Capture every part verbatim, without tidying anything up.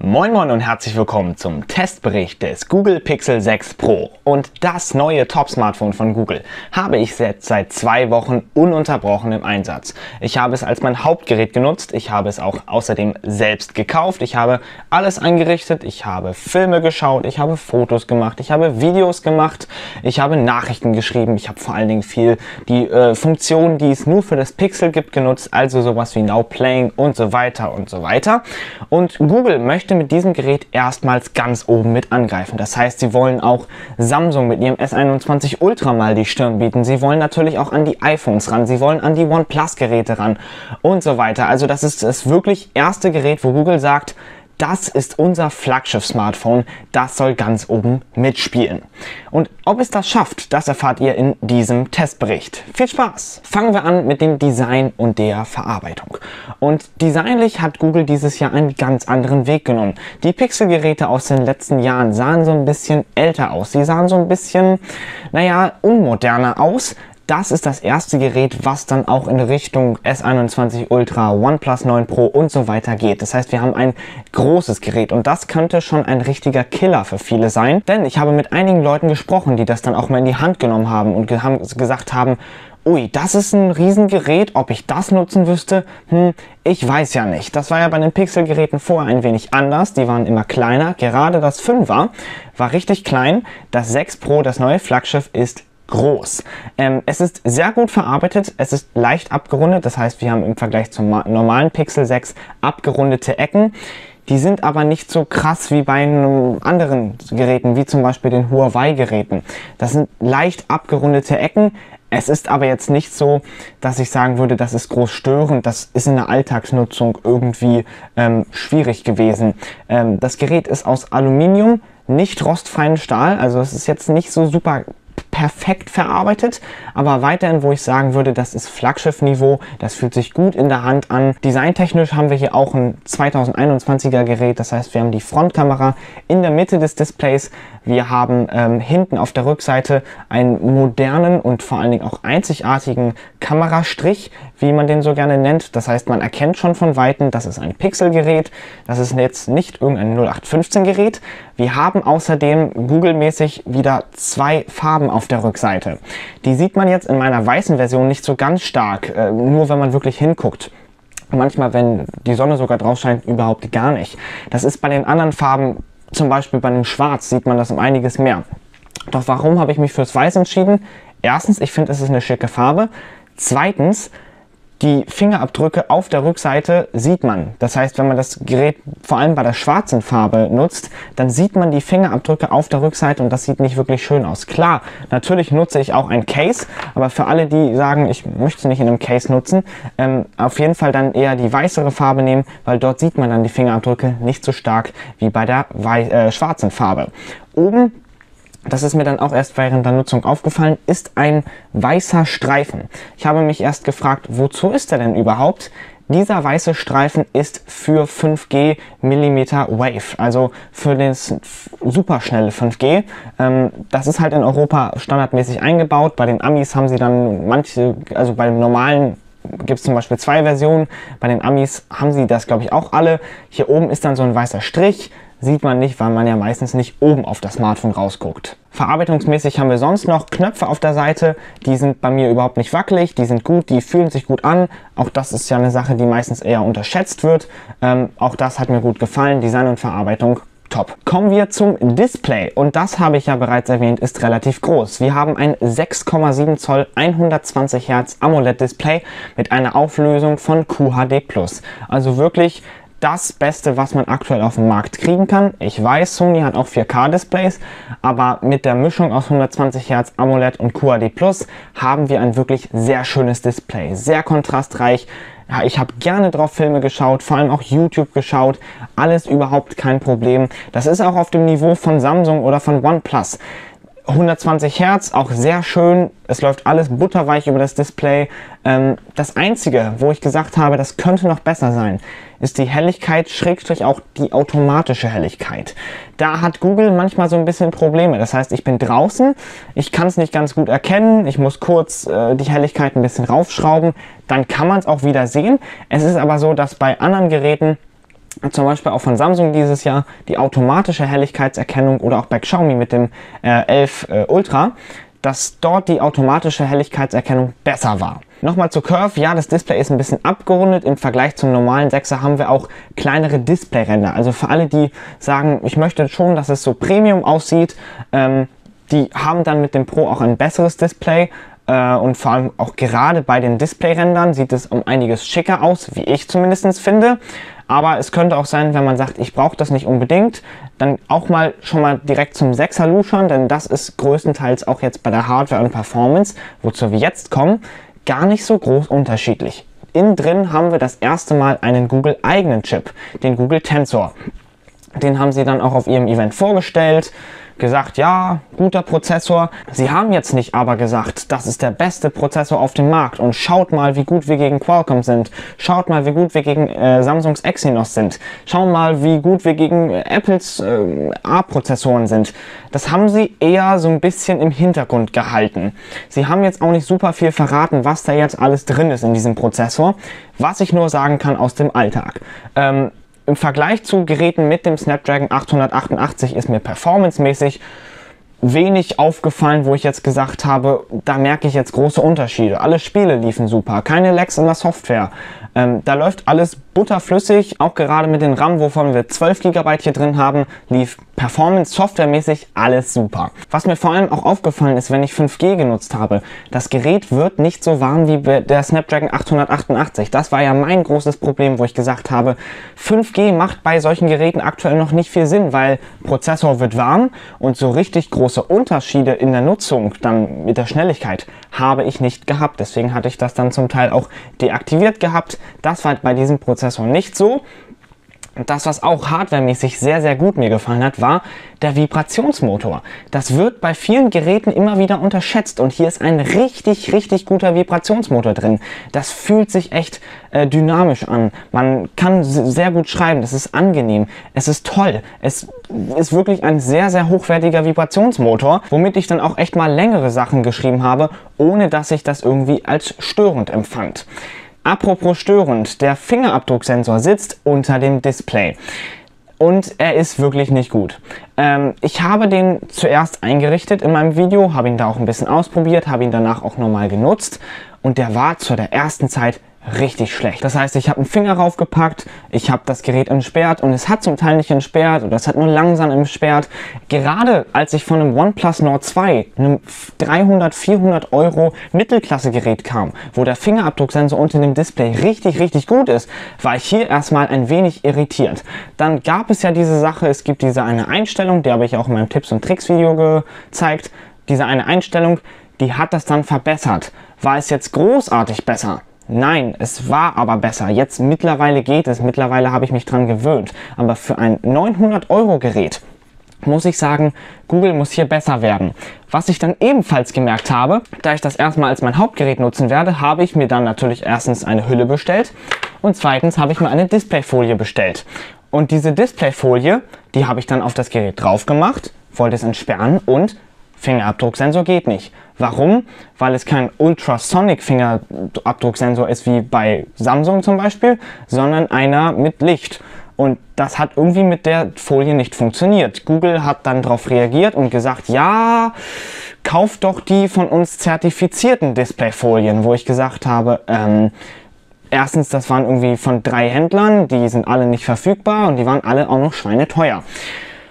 Moin Moin und herzlich willkommen zum Testbericht des Google Pixel sechs Pro. Und das neue Top-Smartphone von Google habe ich seit zwei Wochen ununterbrochen im Einsatz. Ich habe es als mein Hauptgerät genutzt, ich habe es auch außerdem selbst gekauft, ich habe alles eingerichtet, ich habe Filme geschaut, ich habe Fotos gemacht, ich habe Videos gemacht, ich habe Nachrichten geschrieben, ich habe vor allen Dingen viel die äh, Funktionen, die es nur für das Pixel gibt, genutzt, also sowas wie Now Playing und so weiter und so weiter. Und Google möchte mit diesem Gerät erstmals ganz oben mit angreifen. Das heißt, sie wollen auch Samsung mit ihrem S einundzwanzig Ultra mal die Stirn bieten. Sie wollen natürlich auch an die iPhones ran. Sie wollen an die OnePlus-Geräte ran und so weiter. Also das ist das wirklich erste Gerät, wo Google sagt, das ist unser Flaggschiff-Smartphone, das soll ganz oben mitspielen. Und ob es das schafft, das erfahrt ihr in diesem Testbericht. Viel Spaß! Fangen wir an mit dem Design und der Verarbeitung. Und designlich hat Google dieses Jahr einen ganz anderen Weg genommen. Die Pixel-Geräte aus den letzten Jahren sahen so ein bisschen älter aus. Sie sahen so ein bisschen, naja, unmoderner aus. Das ist das erste Gerät, was dann auch in Richtung S einundzwanzig Ultra, OnePlus neun Pro und so weiter geht. Das heißt, wir haben ein großes Gerät und das könnte schon ein richtiger Killer für viele sein. Denn ich habe mit einigen Leuten gesprochen, die das dann auch mal in die Hand genommen haben und ge- haben, gesagt haben, ui, das ist ein Riesengerät, ob ich das nutzen wüsste, hm, ich weiß ja nicht. Das war ja bei den Pixel-Geräten vorher ein wenig anders, die waren immer kleiner. Gerade das fünfer war richtig klein, das sechs Pro, das neue Flaggschiff, ist groß. Ähm, es ist sehr gut verarbeitet, es ist leicht abgerundet, das heißt, wir haben im Vergleich zum normalen Pixel sechs abgerundete Ecken. Die sind aber nicht so krass wie bei anderen Geräten, wie zum Beispiel den Huawei-Geräten. Das sind leicht abgerundete Ecken. Es ist aber jetzt nicht so, dass ich sagen würde, das ist groß störend. Das ist in der Alltagsnutzung irgendwie ähm, schwierig gewesen. Ähm, das Gerät ist aus Aluminium, nicht rostfreien Stahl, also es ist jetzt nicht so super perfekt verarbeitet, aber weiterhin, wo ich sagen würde, das ist Flaggschiff-Niveau, das fühlt sich gut in der Hand an. Designtechnisch haben wir hier auch ein zweitausendeinundzwanziger Gerät, das heißt, wir haben die Frontkamera in der Mitte des Displays, wir haben ähm, hinten auf der Rückseite einen modernen und vor allen Dingen auch einzigartigen Kamerastrich, wie man den so gerne nennt. Das heißt, man erkennt schon von Weitem, das ist ein Pixelgerät, das ist jetzt nicht irgendein null acht fünfzehn-Gerät. Wir haben außerdem Google-mäßig wieder zwei Farben auf der Rückseite. Die sieht man jetzt in meiner weißen Version nicht so ganz stark, äh, nur wenn man wirklich hinguckt. Manchmal, wenn die Sonne sogar drauf scheint, überhaupt gar nicht. Das ist bei den anderen Farben, zum Beispiel bei dem Schwarz, sieht man das um einiges mehr. Doch warum habe ich mich fürs Weiß entschieden? Erstens, ich finde, es ist eine schicke Farbe. Zweitens, die Fingerabdrücke auf der Rückseite sieht man. Das heißt, wenn man das Gerät vor allem bei der schwarzen Farbe nutzt, dann sieht man die Fingerabdrücke auf der Rückseite und das sieht nicht wirklich schön aus. Klar, natürlich nutze ich auch ein Case, aber für alle, die sagen, ich möchte nicht in einem Case nutzen, ähm, auf jeden Fall dann eher die weißere Farbe nehmen, weil dort sieht man dann die Fingerabdrücke nicht so stark wie bei der äh, schwarzen Farbe. Oben, das ist mir dann auch erst während der Nutzung aufgefallen, ist ein weißer Streifen. Ich habe mich erst gefragt, wozu ist er denn überhaupt? Dieser weiße Streifen ist für fünf G Millimeter Wave, also für das superschnelle fünf G. Ähm, das ist halt in Europa standardmäßig eingebaut. Bei den Amis haben sie dann manche, also bei dem normalen gibt es zum Beispiel zwei Versionen. Bei den Amis haben sie das, glaube ich, auch alle. Hier oben ist dann so ein weißer Strich. Sieht man nicht, weil man ja meistens nicht oben auf das Smartphone rausguckt. Verarbeitungsmäßig haben wir sonst noch Knöpfe auf der Seite. Die sind bei mir überhaupt nicht wackelig, die sind gut, die fühlen sich gut an. Auch das ist ja eine Sache, die meistens eher unterschätzt wird. Ähm, auch das hat mir gut gefallen, Design und Verarbeitung. Top. Kommen wir zum Display und das habe ich ja bereits erwähnt, ist relativ groß. Wir haben ein sechs Komma sieben Zoll hundertzwanzig Hertz AMOLED Display mit einer Auflösung von Q H D plus. Also wirklich das Beste, was man aktuell auf dem Markt kriegen kann. Ich weiß, Sony hat auch vier K Displays, aber mit der Mischung aus hundertzwanzig Hertz AMOLED und Q H D plus haben wir ein wirklich sehr schönes Display, sehr kontrastreich. Ja, ich habe gerne drauf Filme geschaut, vor allem auch YouTube geschaut. Alles überhaupt kein Problem. Das ist auch auf dem Niveau von Samsung oder von OnePlus. hundertzwanzig Hertz, auch sehr schön. Es läuft alles butterweich über das Display. Ähm, das Einzige, wo ich gesagt habe, das könnte noch besser sein, ist die Helligkeit, schrägstrich auch die automatische Helligkeit. Da hat Google manchmal so ein bisschen Probleme. Das heißt, ich bin draußen, ich kann es nicht ganz gut erkennen, ich muss kurz äh, die Helligkeit ein bisschen raufschrauben, dann kann man es auch wieder sehen. Es ist aber so, dass bei anderen Geräten zum Beispiel auch von Samsung dieses Jahr die automatische Helligkeitserkennung oder auch bei Xiaomi mit dem äh, elf Ultra, dass dort die automatische Helligkeitserkennung besser war. Nochmal zu Curve, ja, das Display ist ein bisschen abgerundet. Im Vergleich zum normalen Sechser haben wir auch kleinere Displayränder. Also für alle, die sagen, ich möchte schon, dass es so Premium aussieht, ähm, die haben dann mit dem Pro auch ein besseres Display. Äh, und vor allem auch gerade bei den Displayrändern sieht es um einiges schicker aus, wie ich zumindest finde. Aber es könnte auch sein, wenn man sagt, ich brauche das nicht unbedingt, dann auch mal schon mal direkt zum Sechser luschern, denn das ist größtenteils auch jetzt bei der Hardware und Performance, wozu wir jetzt kommen, gar nicht so groß unterschiedlich. Innen drin haben wir das erste Mal einen Google-eigenen Chip, den Google Tensor. Den haben sie dann auch auf ihrem Event vorgestellt, gesagt, ja, guter Prozessor. Sie haben jetzt nicht aber gesagt, das ist der beste Prozessor auf dem Markt und schaut mal, wie gut wir gegen Qualcomm sind. Schaut mal, wie gut wir gegen äh, Samsungs Exynos sind. Schaut mal, wie gut wir gegen äh, Apples äh, A-Prozessoren sind. Das haben sie eher so ein bisschen im Hintergrund gehalten. Sie haben jetzt auch nicht super viel verraten, was da jetzt alles drin ist in diesem Prozessor. Was ich nur sagen kann aus dem Alltag. Ähm, Im Vergleich zu Geräten mit dem Snapdragon achthundertachtundachtzig ist mir performancemäßig wenig aufgefallen, wo ich jetzt gesagt habe, da merke ich jetzt große Unterschiede. Alle Spiele liefen super, keine Lags in der Software. Ähm, da läuft alles butterflüssig, auch gerade mit den RAM, wovon wir zwölf Gigabyte hier drin haben, lief performance-softwaremäßig alles super. Was mir vor allem auch aufgefallen ist, wenn ich fünf G genutzt habe, das Gerät wird nicht so warm wie der Snapdragon achthundertachtundachtzig. Das war ja mein großes Problem, wo ich gesagt habe, fünf G macht bei solchen Geräten aktuell noch nicht viel Sinn, weil Prozessor wird warm und so richtig große Unterschiede in der Nutzung dann mit der Schnelligkeit habe ich nicht gehabt. Deswegen hatte ich das dann zum Teil auch deaktiviert gehabt. Das war bei diesem Prozessor nicht so. Das, was auch hardwaremäßig sehr, sehr gut mir gefallen hat, war der Vibrationsmotor. Das wird bei vielen Geräten immer wieder unterschätzt und hier ist ein richtig, richtig guter Vibrationsmotor drin. Das fühlt sich echt äh, dynamisch an. Man kann sehr gut schreiben, das ist angenehm, es ist toll. Es ist wirklich ein sehr, sehr hochwertiger Vibrationsmotor, womit ich dann auch echt mal längere Sachen geschrieben habe, ohne dass ich das irgendwie als störend empfand. Apropos störend, der Fingerabdrucksensor sitzt unter dem Display und er ist wirklich nicht gut. Ähm, ich habe den zuerst eingerichtet in meinem Video, habe ihn da auch ein bisschen ausprobiert, habe ihn danach auch nochmal genutzt und der war zu der ersten Zeit richtig schlecht. Das heißt, ich habe einen Finger raufgepackt, ich habe das Gerät entsperrt und es hat zum Teil nicht entsperrt oder es hat nur langsam entsperrt. Gerade als ich von einem OnePlus Nord zwei, einem dreihundert, vierhundert Euro Mittelklasse-Gerät kam, wo der Fingerabdrucksensor unter dem Display richtig, richtig gut ist, war ich hier erstmal ein wenig irritiert. Dann gab es ja diese Sache, es gibt diese eine Einstellung, die habe ich auch in meinem Tipps und Tricks Video gezeigt, diese eine Einstellung, die hat das dann verbessert. War es jetzt großartig besser? Nein, es war aber besser. Jetzt mittlerweile geht es. Mittlerweile habe ich mich dran gewöhnt. Aber für ein neunhundert Euro Gerät muss ich sagen, Google muss hier besser werden. Was ich dann ebenfalls gemerkt habe, da ich das erstmal als mein Hauptgerät nutzen werde, habe ich mir dann natürlich erstens eine Hülle bestellt und zweitens habe ich mir eine Displayfolie bestellt. Und diese Displayfolie, die habe ich dann auf das Gerät drauf gemacht, wollte es entsperren und Fingerabdrucksensor geht nicht. Warum? Weil es kein Ultrasonic-Fingerabdrucksensor ist, wie bei Samsung zum Beispiel, sondern einer mit Licht. Und das hat irgendwie mit der Folie nicht funktioniert. Google hat dann darauf reagiert und gesagt, ja, kauft doch die von uns zertifizierten Displayfolien, wo ich gesagt habe, ähm, erstens, das waren irgendwie von drei Händlern, die sind alle nicht verfügbar und die waren alle auch noch schweineteuer.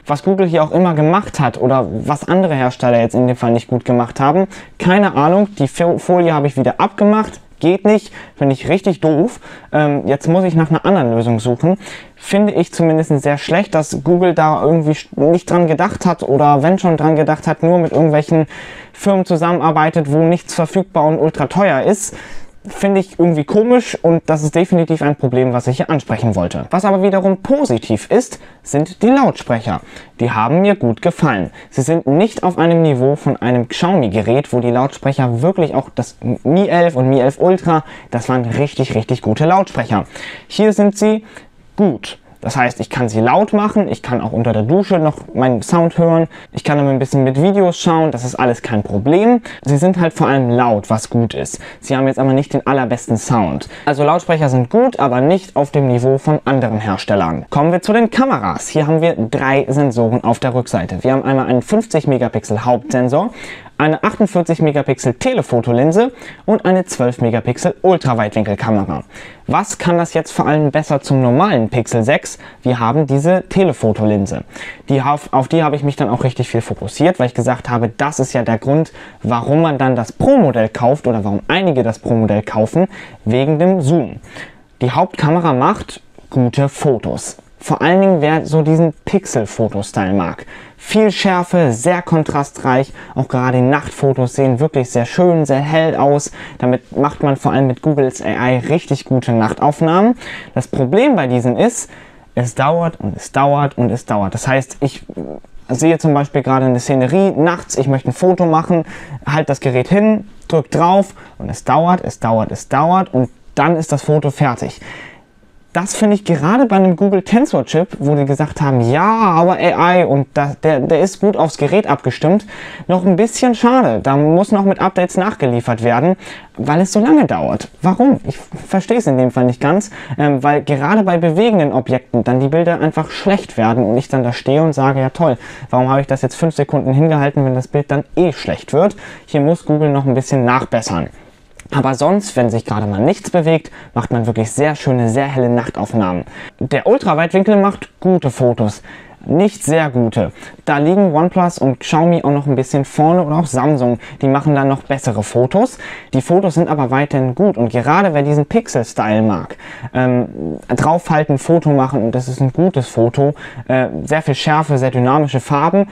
Was Google hier auch immer gemacht hat oder was andere Hersteller jetzt in dem Fall nicht gut gemacht haben, keine Ahnung, die Folie habe ich wieder abgemacht, geht nicht, finde ich richtig doof. Ähm, jetzt muss ich nach einer anderen Lösung suchen. Finde ich zumindest sehr schlecht, dass Google da irgendwie nicht dran gedacht hat oder wenn schon dran gedacht hat, nur mit irgendwelchen Firmen zusammenarbeitet, wo nichts verfügbar und ultra teuer ist. Finde ich irgendwie komisch und das ist definitiv ein Problem, was ich hier ansprechen wollte. Was aber wiederum positiv ist, sind die Lautsprecher. Die haben mir gut gefallen. Sie sind nicht auf einem Niveau von einem Xiaomi-Gerät, wo die Lautsprecher wirklich auch das Mi elf und Mi elf Ultra, das waren richtig, richtig gute Lautsprecher. Hier sind sie gut. Das heißt, ich kann sie laut machen, ich kann auch unter der Dusche noch meinen Sound hören, ich kann damit ein bisschen mit Videos schauen, das ist alles kein Problem. Sie sind halt vor allem laut, was gut ist. Sie haben jetzt aber nicht den allerbesten Sound. Also Lautsprecher sind gut, aber nicht auf dem Niveau von anderen Herstellern. Kommen wir zu den Kameras. Hier haben wir drei Sensoren auf der Rückseite. Wir haben einmal einen fünfzig Megapixel Hauptsensor, eine achtundvierzig Megapixel Telefotolinse und eine zwölf Megapixel Ultraweitwinkelkamera. Was kann das jetzt vor allem besser zum normalen Pixel sechs? Wir haben diese Telefotolinse. Die, auf, auf die habe ich mich dann auch richtig viel fokussiert, weil ich gesagt habe, das ist ja der Grund, warum man dann das Pro-Modell kauft oder warum einige das Pro-Modell kaufen, wegen dem Zoom. Die Hauptkamera macht gute Fotos. Vor allen Dingen, wer so diesen Pixel-Foto-Style mag. Viel Schärfe, sehr kontrastreich, auch gerade die Nachtfotos sehen wirklich sehr schön, sehr hell aus. Damit macht man vor allem mit Googles A I richtig gute Nachtaufnahmen. Das Problem bei diesen ist, es dauert und es dauert und es dauert. Das heißt, ich sehe zum Beispiel gerade eine Szenerie, nachts, ich möchte ein Foto machen, halt das Gerät hin, drück drauf und es dauert, es dauert, es dauert und dann ist das Foto fertig. Das finde ich gerade bei einem Google Tensor Chip, wo die gesagt haben, ja, aber A I und das, der, der ist gut aufs Gerät abgestimmt, noch ein bisschen schade. Da muss noch mit Updates nachgeliefert werden, weil es so lange dauert. Warum? Ich verstehe es in dem Fall nicht ganz, ähm, weil gerade bei bewegenden Objekten dann die Bilder einfach schlecht werden und ich dann da stehe und sage, ja toll, warum habe ich das jetzt fünf Sekunden hingehalten, wenn das Bild dann eh schlecht wird? Hier muss Google noch ein bisschen nachbessern. Aber sonst, wenn sich gerade mal nichts bewegt, macht man wirklich sehr schöne, sehr helle Nachtaufnahmen. Der Ultraweitwinkel macht gute Fotos, nicht sehr gute. Da liegen OnePlus und Xiaomi auch noch ein bisschen vorne und auch Samsung. Die machen dann noch bessere Fotos. Die Fotos sind aber weiterhin gut und gerade wer diesen Pixel-Style mag, ähm, draufhalten, Foto machen und das ist ein gutes Foto, äh, sehr viel Schärfe, sehr dynamische Farben,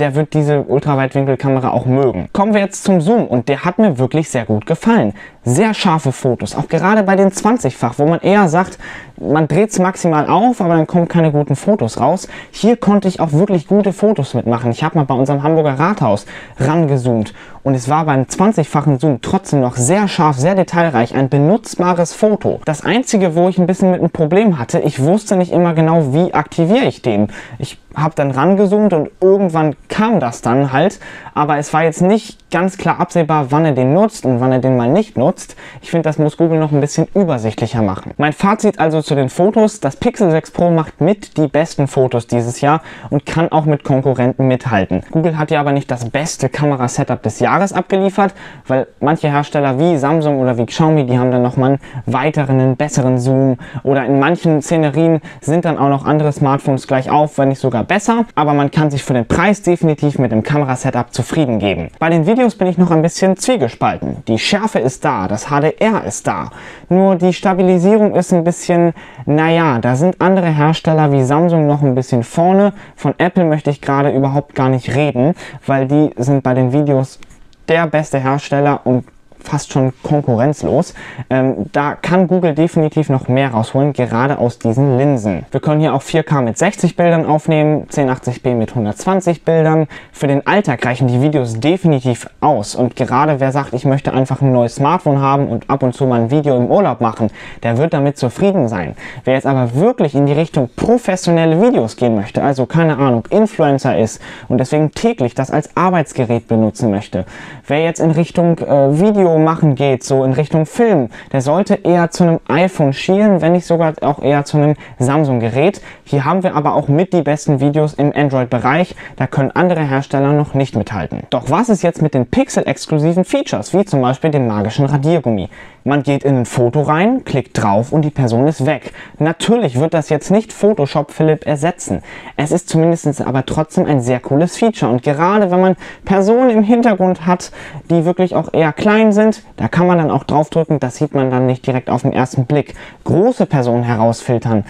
der wird diese Ultraweitwinkelkamera auch mögen. Kommen wir jetzt zum Zoom und der hat mir wirklich sehr gut gefallen. Sehr scharfe Fotos, auch gerade bei den zwanzigfach, wo man eher sagt, man dreht es maximal auf, aber dann kommen keine guten Fotos raus. Hier konnte ich auch wirklich gute Fotos mitmachen. Ich habe mal bei unserem Hamburger Rathaus rangezoomt und es war beim zwanzigfachen Zoom trotzdem noch sehr scharf, sehr detailreich, ein benutzbares Foto. Das Einzige, wo ich ein bisschen mit einem Problem hatte, ich wusste nicht immer genau, wie aktiviere ich den. Ich habe dann rangezoomt und irgendwann kam das dann halt, aber es war jetzt nicht ganz klar absehbar, wann er den nutzt und wann er den mal nicht nutzt. Ich finde, das muss Google noch ein bisschen übersichtlicher machen. Mein Fazit also zu den Fotos, das Pixel sechs Pro macht mit die besten Fotos dieses Jahr und kann auch mit Konkurrenten mithalten. Google hat ja aber nicht das beste Kamera-Setup des Jahres abgeliefert, weil manche Hersteller wie Samsung oder wie Xiaomi, die haben dann nochmal einen weiteren, einen besseren Zoom oder in manchen Szenerien sind dann auch noch andere Smartphones gleich auf, wenn nicht sogar besser, aber man kann sich für den Preis definitiv mit dem Kamera-Setup zufrieden geben. Bei den Videos bin ich noch ein bisschen zwiegespalten. Die Schärfe ist da, das H D R ist da, nur die Stabilisierung ist ein bisschen, naja, da sind andere Hersteller wie Samsung noch ein bisschen vorne. Von Apple möchte ich gerade überhaupt gar nicht reden, weil die sind bei den Videos der beste Hersteller und fast schon konkurrenzlos. Ähm, da kann Google definitiv noch mehr rausholen, gerade aus diesen Linsen. Wir können hier auch vier K mit sechzig Bildern aufnehmen, zehn achtzig p mit hundertzwanzig Bildern. Für den Alltag reichen die Videos definitiv aus und gerade wer sagt, ich möchte einfach ein neues Smartphone haben und ab und zu mal ein Video im Urlaub machen, der wird damit zufrieden sein. Wer jetzt aber wirklich in die Richtung professionelle Videos gehen möchte, also keine Ahnung, Influencer ist und deswegen täglich das als Arbeitsgerät benutzen möchte, wer jetzt in Richtung äh, Video machen geht, so in Richtung Film, der sollte eher zu einem iPhone schielen, wenn nicht sogar auch eher zu einem Samsung-Gerät. Hier haben wir aber auch mit die besten Videos im Android-Bereich, da können andere Hersteller noch nicht mithalten. Doch was ist jetzt mit den Pixel-exklusiven Features, wie zum Beispiel dem magischen Radiergummi? Man geht in ein Foto rein, klickt drauf und die Person ist weg. Natürlich wird das jetzt nicht Photoshop Philipp ersetzen. Es ist zumindest aber trotzdem ein sehr cooles Feature und gerade wenn man Personen im Hintergrund hat, die wirklich auch eher klein sind, da kann man dann auch draufdrücken, das sieht man dann nicht direkt auf den ersten Blick. Große Personen herausfiltern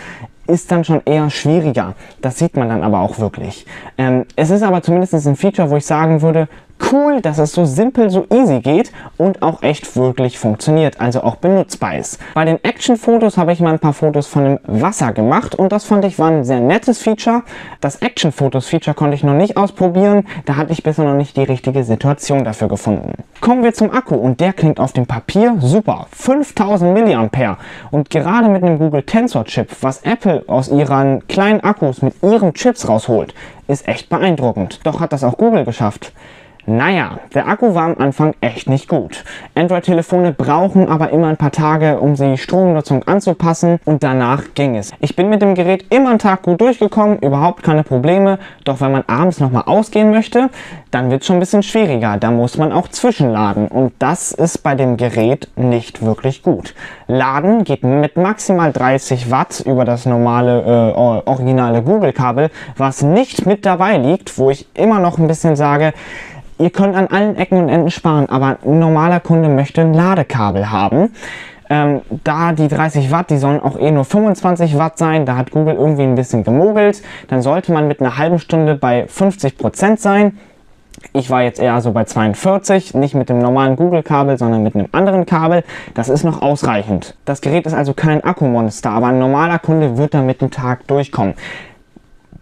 ist dann schon eher schwieriger. Das sieht man dann aber auch wirklich. Ähm, es ist aber zumindest ein Feature, wo ich sagen würde, Cool, dass es so simpel, so easy geht und auch echt wirklich funktioniert, also auch benutzbar ist. Bei den Action-Fotos habe ich mal ein paar Fotos von dem Wasser gemacht und das fand ich war ein sehr nettes Feature. Das Action-Fotos-Feature konnte ich noch nicht ausprobieren, da hatte ich bisher noch nicht die richtige Situation dafür gefunden. Kommen wir zum Akku und der klingt auf dem Papier super, fünftausend Milliampere und gerade mit einem Google Tensor Chip, was Apple aus ihren kleinen Akkus mit ihren Chips rausholt, ist echt beeindruckend. Doch hat das auch Google geschafft. Naja, der Akku war am Anfang echt nicht gut. Android-Telefone brauchen aber immer ein paar Tage, um die Stromnutzung anzupassen und danach ging es. Ich bin mit dem Gerät immer einen Tag gut durchgekommen, überhaupt keine Probleme, doch wenn man abends nochmal ausgehen möchte, dann wird es schon ein bisschen schwieriger, da muss man auch zwischenladen und das ist bei dem Gerät nicht wirklich gut. Laden geht mit maximal dreißig Watt über das normale, äh, originale Google-Kabel, was nicht mit dabei liegt, wo ich immer noch ein bisschen sage, ihr könnt an allen Ecken und Enden sparen, aber ein normaler Kunde möchte ein Ladekabel haben. Ähm, da die dreißig Watt, die sollen auch eh nur fünfundzwanzig Watt sein, da hat Google irgendwie ein bisschen gemogelt. Dann sollte man mit einer halben Stunde bei fünfzig Prozent sein. Ich war jetzt eher so bei zweiundvierzig, nicht mit dem normalen Google-Kabel, sondern mit einem anderen Kabel. Das ist noch ausreichend. Das Gerät ist also kein Akkumonster, aber ein normaler Kunde wird da mit dem Tag durchkommen.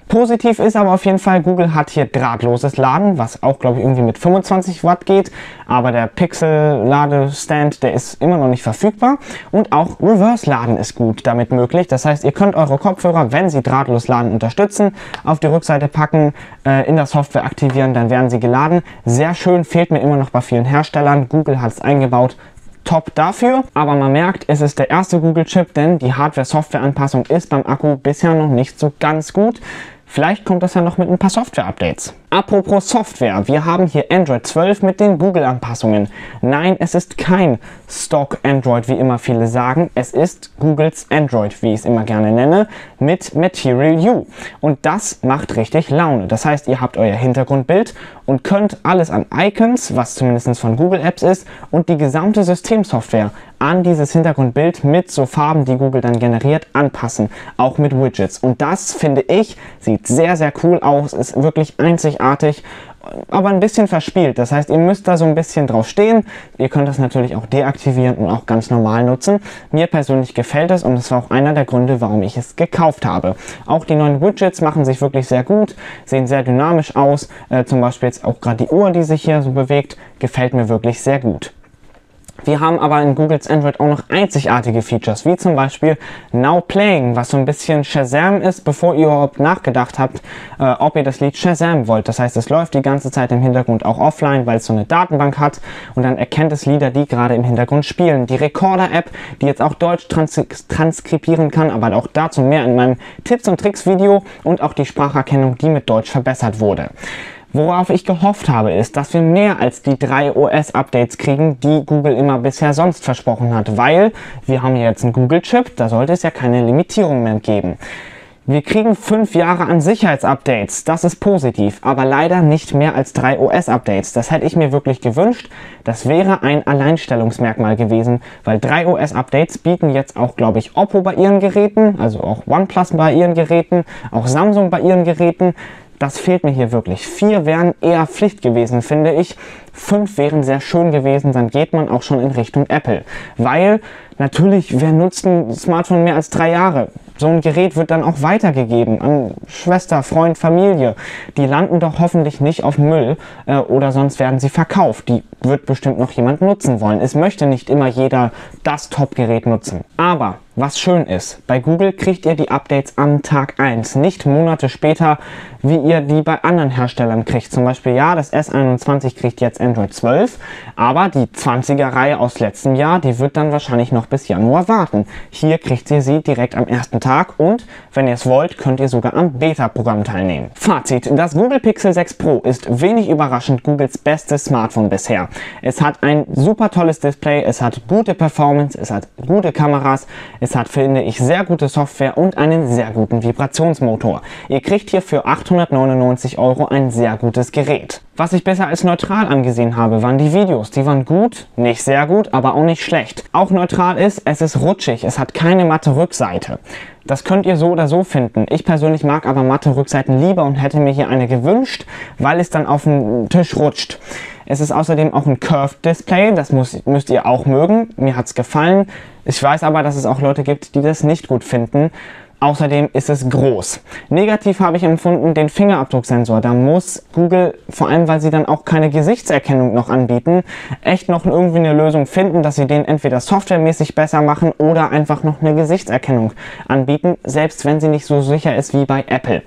Positiv ist aber auf jeden Fall, Google hat hier drahtloses Laden, was auch, glaube ich, irgendwie mit fünfundzwanzig Watt geht. Aber der Pixel-Ladestand, der ist immer noch nicht verfügbar. Und auch Reverse-Laden ist gut damit möglich. Das heißt, ihr könnt eure Kopfhörer, wenn sie drahtlos laden, unterstützen, auf die Rückseite packen, äh, in der Software aktivieren, dann werden sie geladen. Sehr schön, fehlt mir immer noch bei vielen Herstellern. Google hat es eingebaut. Top dafür, aber man merkt, es ist der erste Google-Chip, denn die Hardware-Software-Anpassung ist beim Akku bisher noch nicht so ganz gut. Vielleicht kommt das ja noch mit ein paar Software-Updates. Apropos Software, wir haben hier Android zwölf mit den Google-Anpassungen. Nein, es ist kein Stock-Android, wie immer viele sagen. Es ist Googles Android, wie ich es immer gerne nenne, mit Material U. Und das macht richtig Laune. Das heißt, ihr habt euer Hintergrundbild und könnt alles an Icons, was zumindest von Google Apps ist, und die gesamte Systemsoftware an dieses Hintergrundbild mit so Farben, die Google dann generiert, anpassen. Auch mit Widgets. Und das, finde ich, sieht sehr, sehr cool aus, ist wirklich einzigartig, aber ein bisschen verspielt. Das heißt, ihr müsst da so ein bisschen drauf stehen. Ihr könnt das natürlich auch deaktivieren und auch ganz normal nutzen. Mir persönlich gefällt es und das war auch einer der Gründe, warum ich es gekauft habe. Auch die neuen Widgets machen sich wirklich sehr gut, sehen sehr dynamisch aus. Äh, zum Beispiel jetzt auch gerade die Uhr, die sich hier so bewegt, gefällt mir wirklich sehr gut. Wir haben aber in Googles Android auch noch einzigartige Features, wie zum Beispiel Now Playing, was so ein bisschen Shazam ist, bevor ihr überhaupt nachgedacht habt, äh, ob ihr das Lied Shazam wollt. Das heißt, es läuft die ganze Zeit im Hintergrund auch offline, weil es so eine Datenbank hat und dann erkennt es Lieder, die gerade im Hintergrund spielen. Die Recorder-App, die jetzt auch Deutsch trans transkribieren kann, aber auch dazu mehr in meinem Tipps- und Tricks-Video und auch die Spracherkennung, die mit Deutsch verbessert wurde. Worauf ich gehofft habe, ist, dass wir mehr als die drei O S-Updates kriegen, die Google immer bisher sonst versprochen hat, weil wir haben ja jetzt einen Google-Chip, da sollte es ja keine Limitierung mehr geben. Wir kriegen fünf Jahre an Sicherheitsupdates, das ist positiv, aber leider nicht mehr als drei O S-Updates. Das hätte ich mir wirklich gewünscht, das wäre ein Alleinstellungsmerkmal gewesen, weil drei O S-Updates bieten jetzt auch, glaube ich, Oppo bei ihren Geräten, also auch OnePlus bei ihren Geräten, auch Samsung bei ihren Geräten. Das fehlt mir hier wirklich. Vier wären eher Pflicht gewesen, finde ich. Fünf wären sehr schön gewesen, dann geht man auch schon in Richtung Apple. Weil natürlich, wer nutzt ein Smartphone mehr als drei Jahre? So ein Gerät wird dann auch weitergegeben an Schwester, Freund, Familie. Die landen doch hoffentlich nicht auf Müll äh, oder sonst werden sie verkauft. Die wird bestimmt noch jemand nutzen wollen. Es möchte nicht immer jeder das Top-Gerät nutzen. Aber was schön ist, bei Google kriegt ihr die Updates am Tag eins, nicht Monate später, wie ihr die bei anderen Herstellern kriegt. Zum Beispiel, ja, das S einundzwanzig kriegt jetzt Android zwölf, aber die zwanziger-Reihe aus letztem Jahr, die wird dann wahrscheinlich noch bis Januar warten. Hier kriegt ihr sie direkt am ersten Tag und, wenn ihr es wollt, könnt ihr sogar am Beta-Programm teilnehmen. Fazit, das Google Pixel sechs Pro ist wenig überraschend Googles bestes Smartphone bisher. Es hat ein super tolles Display, es hat gute Performance, es hat gute Kameras, Es hat, finde ich, sehr gute Software und einen sehr guten Vibrationsmotor. Ihr kriegt hier für achthundertneunundneunzig Euro ein sehr gutes Gerät. Was ich besser als neutral angesehen habe, waren die Videos. Die waren gut, nicht sehr gut, aber auch nicht schlecht. Auch neutral ist, es ist rutschig, es hat keine matte Rückseite. Das könnt ihr so oder so finden. Ich persönlich mag aber matte Rückseiten lieber und hätte mir hier eine gewünscht, weil es dann auf den Tisch rutscht. Es ist außerdem auch ein Curved-Display, das muss, müsst ihr auch mögen. Mir hat es gefallen. Ich weiß aber, dass es auch Leute gibt, die das nicht gut finden. Außerdem ist es groß. Negativ habe ich empfunden den Fingerabdrucksensor. Da muss Google, vor allem weil sie dann auch keine Gesichtserkennung noch anbieten, echt noch irgendwie eine Lösung finden, dass sie den entweder softwaremäßig besser machen oder einfach noch eine Gesichtserkennung anbieten, selbst wenn sie nicht so sicher ist wie bei Apple.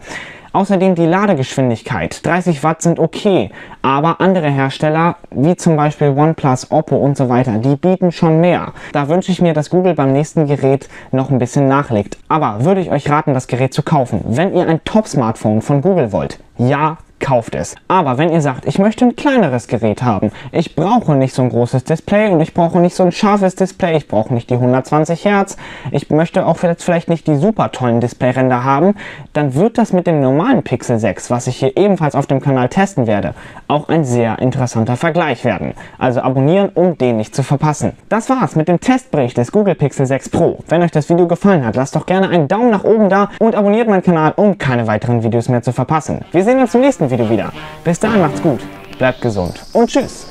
Außerdem die Ladegeschwindigkeit. dreißig Watt sind okay, aber andere Hersteller, wie zum Beispiel OnePlus, Oppo und so weiter, die bieten schon mehr. Da wünsche ich mir, dass Google beim nächsten Gerät noch ein bisschen nachlegt. Aber würde ich euch raten, das Gerät zu kaufen, wenn ihr ein Top-Smartphone von Google wollt. Ja, kauft es. Aber wenn ihr sagt, ich möchte ein kleineres Gerät haben, ich brauche nicht so ein großes Display und ich brauche nicht so ein scharfes Display, ich brauche nicht die hundertzwanzig Hertz, ich möchte auch jetzt vielleicht nicht die super tollen Displayränder haben, dann wird das mit dem normalen Pixel sechs, was ich hier ebenfalls auf dem Kanal testen werde, auch ein sehr interessanter Vergleich werden. Also abonnieren, um den nicht zu verpassen. Das war's mit dem Testbericht des Google Pixel sechs Pro. Wenn euch das Video gefallen hat, lasst doch gerne einen Daumen nach oben da und abonniert meinen Kanal, um keine weiteren Videos mehr zu verpassen. Wir sehen uns im nächsten Video wieder. Bis dahin macht's gut, bleibt gesund und tschüss.